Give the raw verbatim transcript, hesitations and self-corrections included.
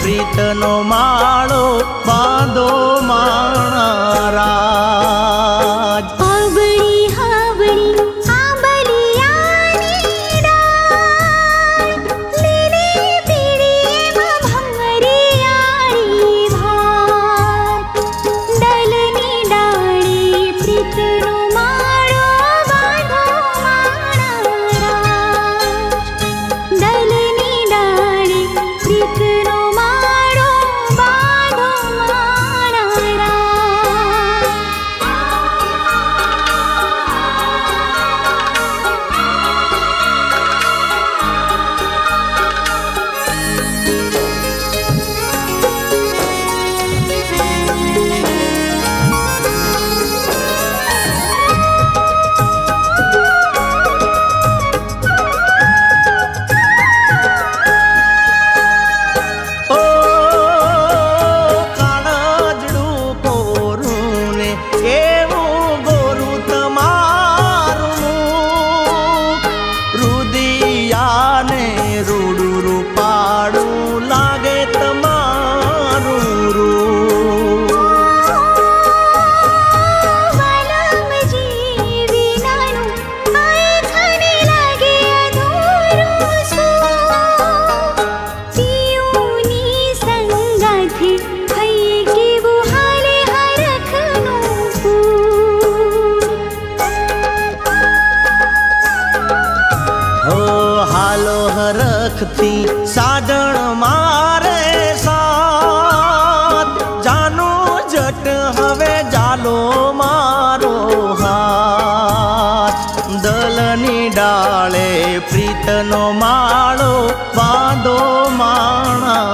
प्रीतनो माळो बांधो माणा राज। आवली हावली आंबलियानी डाळ लेले पीडीएमा भंवरियाळी भात डलनी डाळी प्रीतनो माळो बांधो माणा राज। डलनी डाळी प्रीतनो साधन मारे साथ जानो जट हवे जालो मारो हाथ। दलनी डाले प्रीतनो माळो बांधो माणा